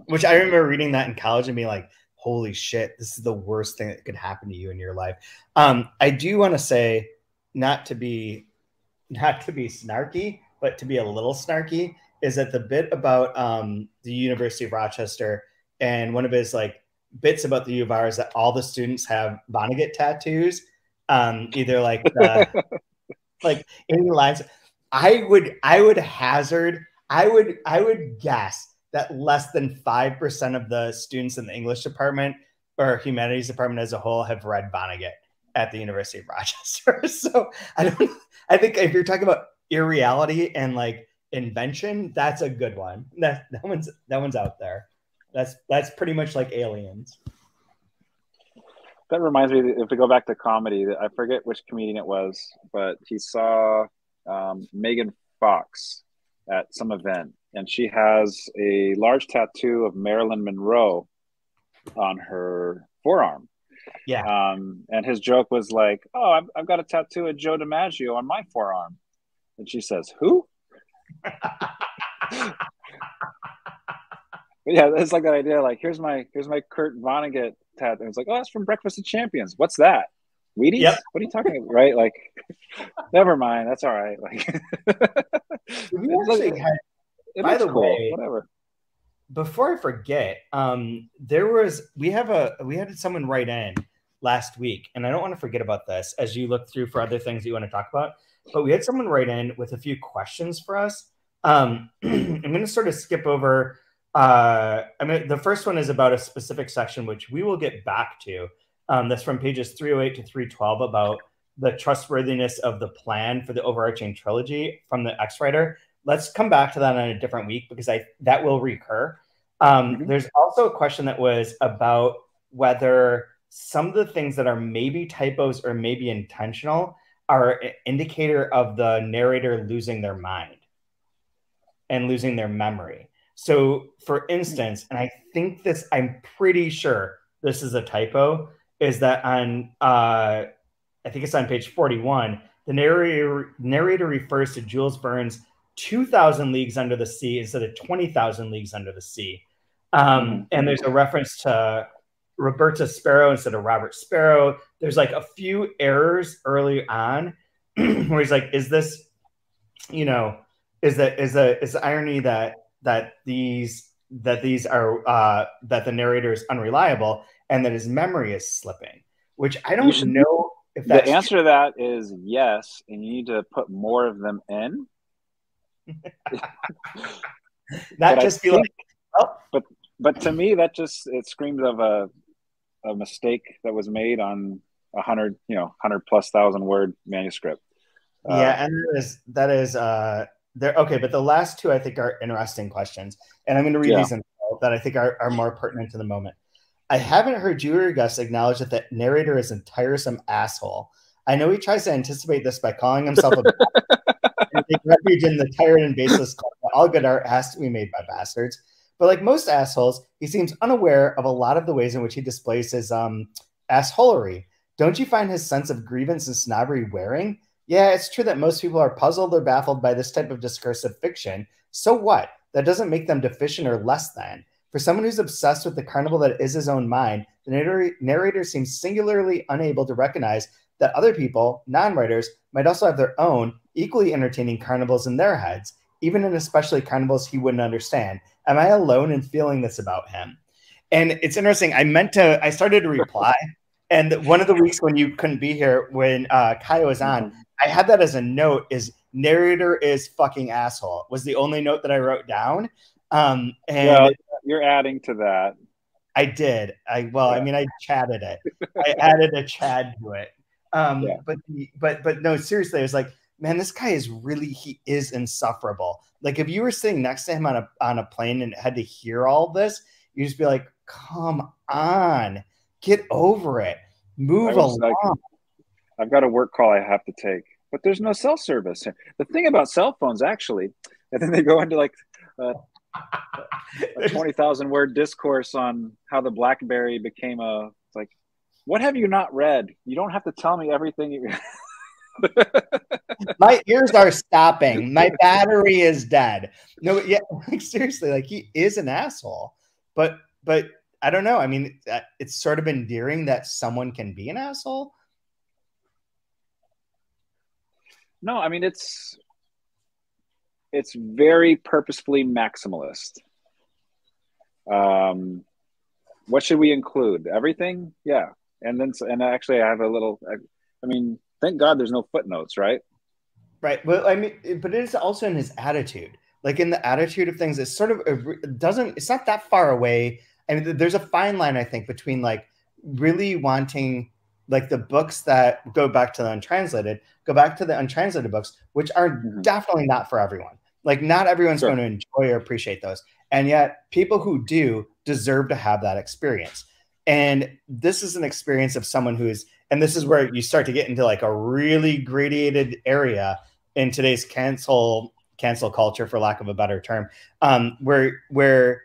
Which I remember reading that in college and being like, holy shit, this is the worst thing that could happen to you in your life. I do want to say, not to be snarky, but to be a little snarky, is that the bit about the University of Rochester and one of his like bits about the U bar is that all the students have Vonnegut tattoos, either like the, like any lines. I would guess that less than 5% of the students in the English department or humanities department as a whole have read Vonnegut at the University of Rochester. So I think if you're talking about irreality and like invention, that's a good one. That one's out there. That's pretty much like Aliens. That reminds me, if we go back to comedy, I forget which comedian it was, but he saw Megan Fox at some event, and she has a large tattoo of Marilyn Monroe on her forearm. Yeah. And his joke was like, "Oh, I've got a tattoo of Joe DiMaggio on my forearm," and she says, "Who?" Yeah, it's like that idea. Like, here's my Kurt Vonnegut tattoo. It's like, oh, that's from Breakfast of Champions. What's that? Wheaties? Yep. What are you talking about? Right? Like, never mind. That's all right. Like, by the way, whatever. Before I forget, we had someone write in last week, and I don't want to forget about this as you look through for other things that you want to talk about. But we had someone write in with a few questions for us. I'm going to sort of skip over. I mean, the first one is about a specific section, which we will get back to. That's from pages 308 to 312 about the trustworthiness of the plan for the overarching trilogy from the X-Writer. Let's come back to that on a different week because that will recur. There's also a question that was about whether some of the things that are maybe typos or maybe intentional are an indicator of the narrator losing their mind and losing their memory. So for instance, and I think this, I'm pretty sure this is a typo, is that on, I think it's on page 41, the narrator refers to Jules Verne's 2,000 Leagues Under the Sea instead of 20,000 Leagues Under the Sea. And there's a reference to Roberta Sparrow instead of Robert Sparrow. There's like a few errors early on where he's like, is this, you know, is the irony that the narrator is unreliable and that his memory is slipping, which I don't know if that's the answer true. To that is yes, and you need to put more of them in. That just feels like, oh. But to me, that just it screams of a mistake that was made on 100 plus thousand word manuscript. Yeah, and that is there. Okay, but the last two I think are interesting questions, and I'm going to read these in that I think are more pertinent to the moment. I haven't heard you or Gus acknowledge that the narrator is a tiresome asshole. I know he tries to anticipate this by calling himself a bastard and take refuge in the tired and baseless club. All good art has to be made by bastards. But like most assholes, he seems unaware of a lot of the ways in which he displays his assholery. Don't you find his sense of grievance and snobbery wearing? Yeah, it's true that most people are puzzled or baffled by this type of discursive fiction. So what? That doesn't make them deficient or less than. For someone who's obsessed with the carnival that is his own mind, the narrator seems singularly unable to recognize that other people, non-writers, might also have their own equally entertaining carnivals in their heads, even and especially carnivals he wouldn't understand. Am I alone in feeling this about him? And it's interesting. I started to reply. And one of the weeks when you couldn't be here, when Kai was on, I had that as a note, is narrator is fucking asshole, was the only note that I wrote down. And well, you're adding to that. I did. I mean, I chatted it. I added a Chad to it. But no, seriously, I was like, man, this guy is really, he is insufferable. Like if you were sitting next to him on a plane and had to hear all this, you just be like, come on. Get over it. Move along. Like, I've got a work call I have to take, but there's no cell service. The thing about cell phones, actually, and then they go into like a 20,000 word discourse on how the BlackBerry became a, like, what have you not read? You don't have to tell me everything. My ears are stopping. My battery is dead. No, yeah, like seriously, like he is an asshole, but I don't know. I mean, it's sort of endearing that someone can be an asshole. No, I mean, it's very purposefully maximalist. what should we include? Everything? Yeah. And then, and actually I have a little, I mean, thank God there's no footnotes, right? Right. Well, I mean, but it is also in his attitude, like in the attitude of things. It's sort of, it doesn't, it's not that far away. I mean, there's a fine line, I think, between like really wanting, like the books that go back to the untranslated, go back to the untranslated books, which are definitely not for everyone. Like not everyone's going to enjoy or appreciate those. And yet people who do deserve to have that experience. And this is an experience of someone who is, and this is where you start to get into like a really gradated area in today's cancel culture, for lack of a better term, where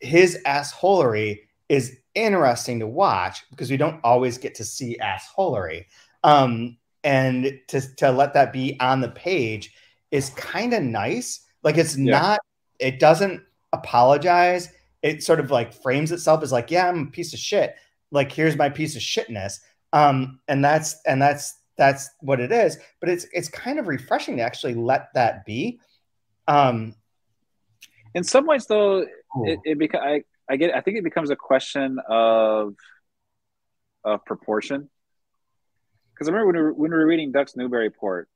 his assholery is interesting to watch, because we don't always get to see assholery. And to let that be on the page is kind of nice. Like it's not, it doesn't apologize. It sort of like frames itself as like, yeah, I'm a piece of shit. Like, here's my piece of shitness. And that's what it is. But it's kind of refreshing to actually let that be. In some ways though, I think it becomes a question of proportion. Because I remember when we were reading Ducks Newburyport,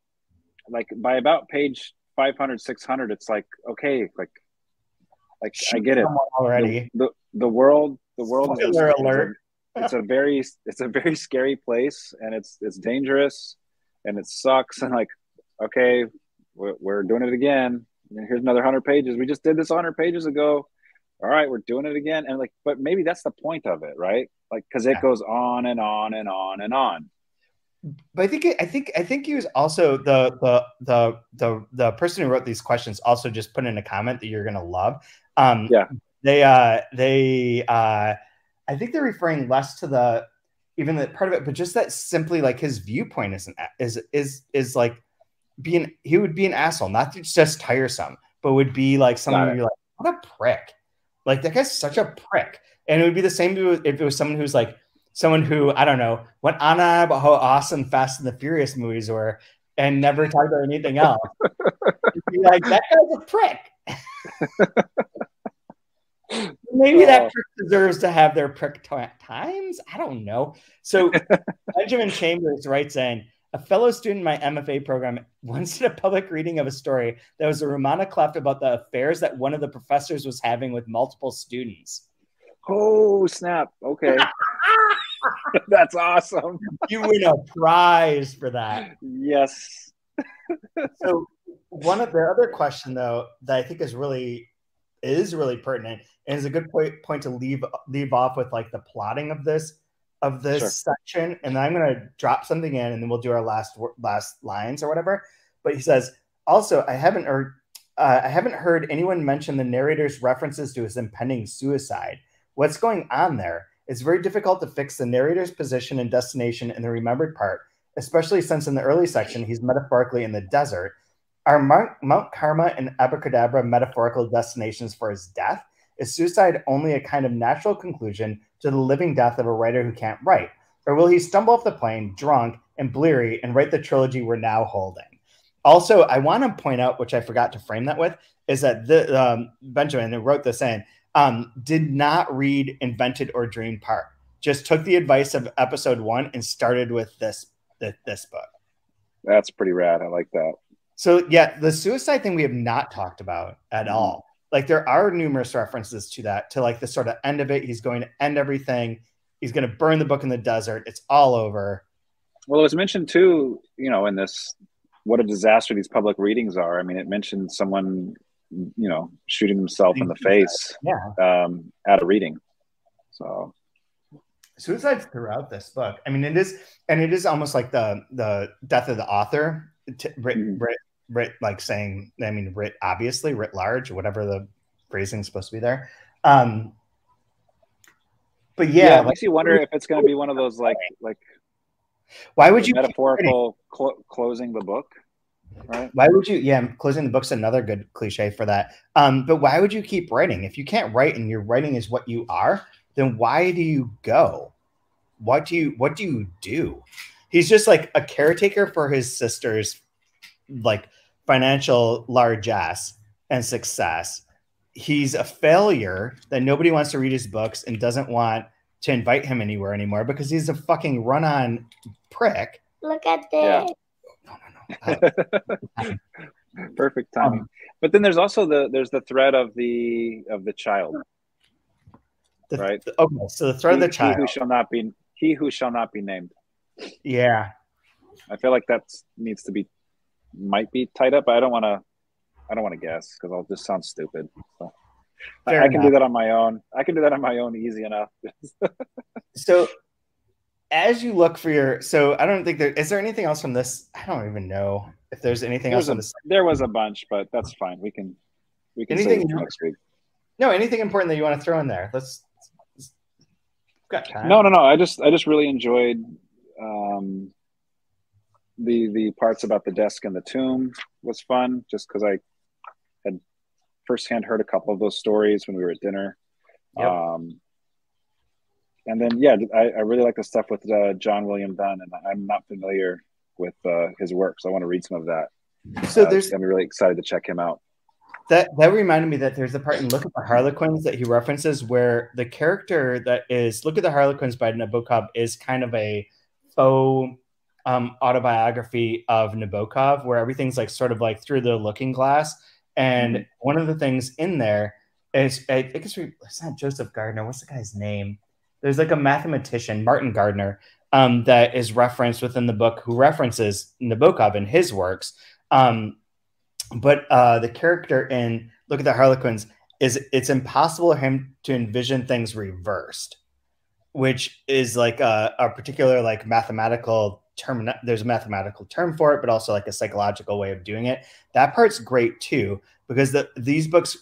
like by about page 500, 600, it's like, okay, like I get it already. The world spoiler alert. It's a very scary place, and it's dangerous, and it sucks. And like, okay, we're doing it again. And here's another 100 pages. We just did this 100 pages ago. All right, we're doing it again. And like, but maybe that's the point of it, right? Like, because it goes on and on and on and on. But I think he was also the person who wrote these questions also just put in a comment that you're gonna love. I think they're referring less to the even the part of it, but just that simply like his viewpoint is like being, he would be an asshole, not just tiresome, but would be like someone who'd be like, what a prick. Like, that guy's such a prick. And it would be the same if it was someone who's like, someone who, I don't know, went on about how awesome Fast and the Furious movies were and never talked about anything else. You'd be like, that guy's a prick. Maybe that prick deserves to have their prick times. I don't know. So Benjamin Chambers writes in, a fellow student in my MFA program once did a public reading of a story that was a Romana cleft about the affairs that one of the professors was having with multiple students. Oh, snap. Okay. That's awesome. You win a prize for that. Yes. So one of the other question, though, that I think is really pertinent and is a good point to leave off with, like the plotting of this section, and then I'm going to drop something in, and then we'll do our last lines or whatever. But he says, also, I haven't heard anyone mention the narrator's references to his impending suicide. What's going on there? It's very difficult to fix the narrator's position and destination in the remembered part, especially since in the early section he's metaphorically in the desert. Are Mount Karma and Abracadabra metaphorical destinations for his death? Is suicide only a kind of natural conclusion to the living death of a writer who can't write? Or will he stumble off the plane, drunk and bleary, and write the trilogy we're now holding? Also, I want to point out, which I forgot to frame that with, is that Benjamin, who wrote this in, did not read Invented or Dream Part. Just took the advice of episode 1 and started with this book. That's pretty rad. I like that. So yeah, the suicide thing we have not talked about at all. Like, there are numerous references to that, to like the sort of end of it. He's going to end everything. He's going to burn the book in the desert. It's all over. Well, it was mentioned too, you know, in this, what a disaster these public readings are. I mean, it mentioned someone, you know, shooting himself in the face at a reading. So suicide's throughout this book. I mean, it is almost like the death of the author writ large, whatever the phrasing is supposed to be there. But yeah, it makes you wonder if it's going to be one of those like why would you metaphorical closing the book, right? Why would you? Yeah, closing the book's another good cliche for that. But why would you keep writing if you can't write and your writing is what you are? Then why do you go? What do you do? He's just like a caretaker for his sister's like financial largesse and success. he's a failure, that nobody wants to read his books and doesn't want to invite him anywhere anymore because he's a fucking run-on prick. Look at this. Yeah. No. Perfect timing. But then there's also the thread of the child. Right. Okay. So the thread of the child. He who shall not be named. Yeah. I feel like that needs to be, might be tied up. I don't want to guess because I'll just sound stupid. So. I can do that on my own. I can do that on my own, easy enough. So, as you look for your, so I don't think there is there anything else from this. I don't even know if there's anything else on this. There was a bunch, but that's fine. We can anything next week. No, anything important that you want to throw in there? Let's got time. No. I just really enjoyed the parts about the desk and the tomb was fun, just because I had firsthand heard a couple of those stories when we were at dinner. Yep. And then, yeah, I really like the stuff with John William Dunn, and I'm not familiar with his work, so I want to read some of that. So I'm really excited to check him out. That reminded me that there's a part in Look at the Harlequins that he references where the character that is Look at the Harlequins by Nabokov is kind of a faux autobiography of Nabokov, where everything's like sort of like through the looking glass. And mm-hmm. one of the things in there is, I think it's not Joseph Gardner. What's the guy's name? There's like a mathematician, Martin Gardner, that is referenced within the book, who references Nabokov in his works. But the character in Look at the Harlequins is, it's impossible for him to envision things reversed, which is like a particular like mathematical term. There's a mathematical term for it, but also like a psychological way of doing it. That part's great too, because these books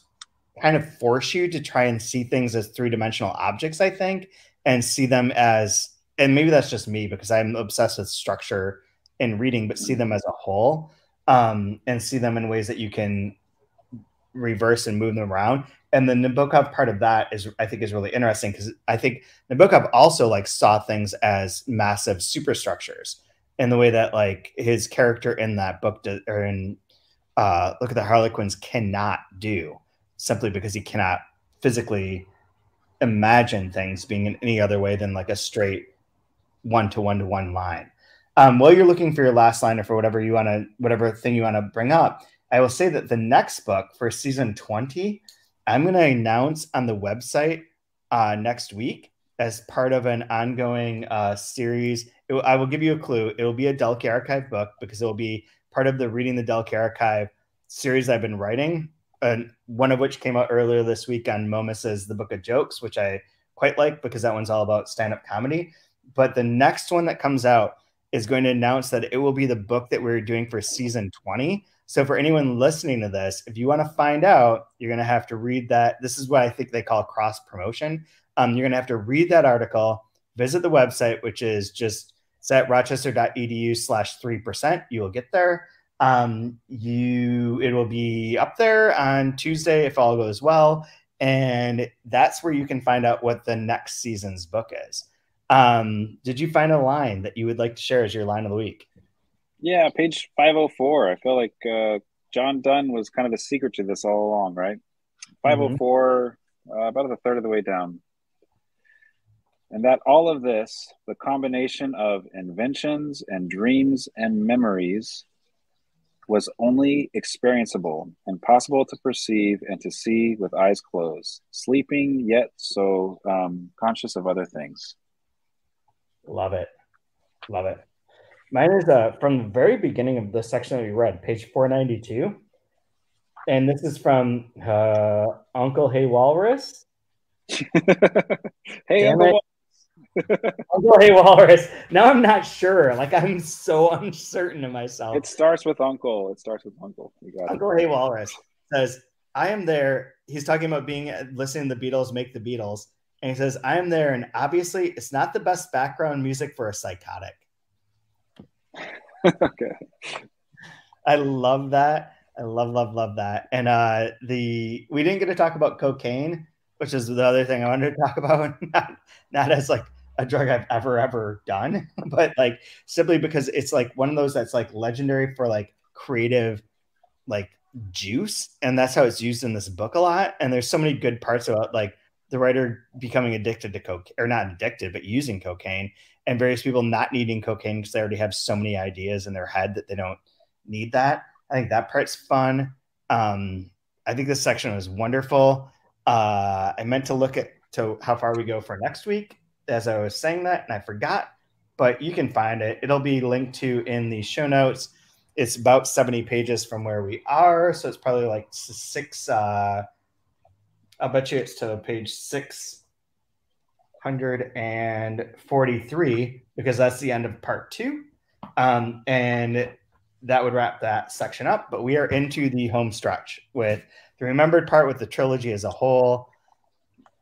kind of force you to try and see things as three-dimensional objects, I think, and see them as, and maybe that's just me because I'm obsessed with structure in reading, but see them as a whole. And see them in ways that you can reverse and move them around. And the Nabokov part of that is, I think, is really interesting because I think Nabokov also like saw things as massive superstructures in the way that like his character in that book or in Look at the Harlequins cannot do, simply because he cannot physically imagine things being in any other way than like a straight one-to-one-to-one line. While you're looking for your last line or for whatever thing you want to bring up, I will say that the next book for season 20, I'm going to announce on the website next week as part of an ongoing series. I will give you a clue. It will be a Dalkey Archive book because it will be part of the Reading the Dalkey Archive series I've been writing, and one of which came out earlier this week on Momus's The Book of Jokes, which I quite like because that one's all about stand-up comedy. But the next one that comes out is going to announce that it will be the book that we're doing for season 20. So for anyone listening to this, if you want to find out, you're going to have to read that. This is what I think they call cross promotion. You're going to have to read that article, visit the website, which is just at rochester.edu/3%. You will get there. It will be up there on Tuesday if all goes well. And that's where you can find out what the next season's book is. Did you find a line that you would like to share as your line of the week? Yeah, page 504. I feel like John Donne was kind of the secret to this all along, right? 504, about a third of the way down. And that all of this, the combination of inventions and dreams and memories, was only experienceable and possible to perceive and to see with eyes closed, sleeping yet so conscious of other things. Love it. Love it. Mine is from the very beginning of the section that we read, page 492. And this is from Uncle Hey Walrus. Hey, Uncle Walrus. Uncle Hey Walrus. Now I'm not sure. Like, I'm so uncertain of myself. It starts with Uncle. It starts with Uncle. You got it. Uncle Hey Walrus says, I am there. He's talking about listening to the Beatles make the Beatles. And he says, I am there, and obviously it's not the best background music for a psychotic. Okay. I love that. I love, love, love that. And we didn't get to talk about cocaine, which is the other thing I wanted to talk about. Not as like a drug I've ever done, but like simply because it's like one of those that's like legendary for like creative, like juice, and that's how it's used in this book a lot. And there's so many good parts about like the writer becoming addicted to cocaine, or not addicted, but using cocaine, and various people not needing cocaine because they already have so many ideas in their head that they don't need that. I think that part's fun. I think this section was wonderful. I meant to look at to how far we go for next week as I was saying that, and I forgot, but you can find it. It'll be linked to in the show notes. It's about 70 pages from where we are, so it's probably like six. I'll bet you it's to page 643 because that's the end of part 2. And that would wrap that section up. But we are into the home stretch with the remembered part, with the trilogy as a whole.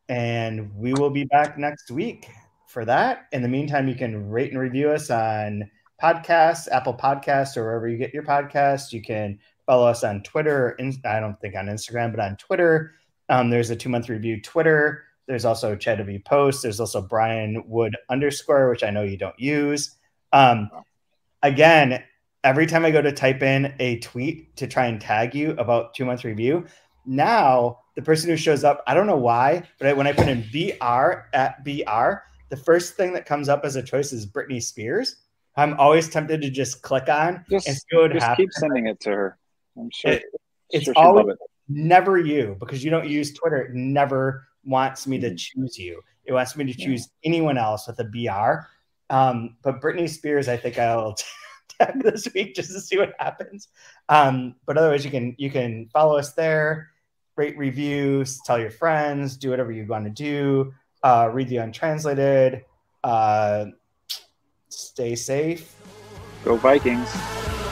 And we will be back next week for that. In the meantime, you can rate and review us on podcasts, Apple Podcasts, or wherever you get your podcasts. You can follow us on Twitter. I don't think on Instagram, but on Twitter. There's a 2-month review Twitter. There's also Chad Post. There's also Brian Wood _, which I know you don't use. Again, every time I go to type in a tweet to try and tag you about 2-month review, now the person who shows up, I don't know why, but when I put in @BR, the first thing that comes up as a choice is Britney Spears. I'm always tempted to just click on and see what happens. Keep sending it to her. I'm sure it's always never you, because you don't use Twitter. It never wants me to choose you. It wants me to choose anyone else with a BR. But Britney Spears, I think I'll tag this week just to see what happens. But otherwise, you can follow us there, rate reviews, tell your friends, do whatever you want to do. Read the Untranslated. Stay safe. Go Vikings.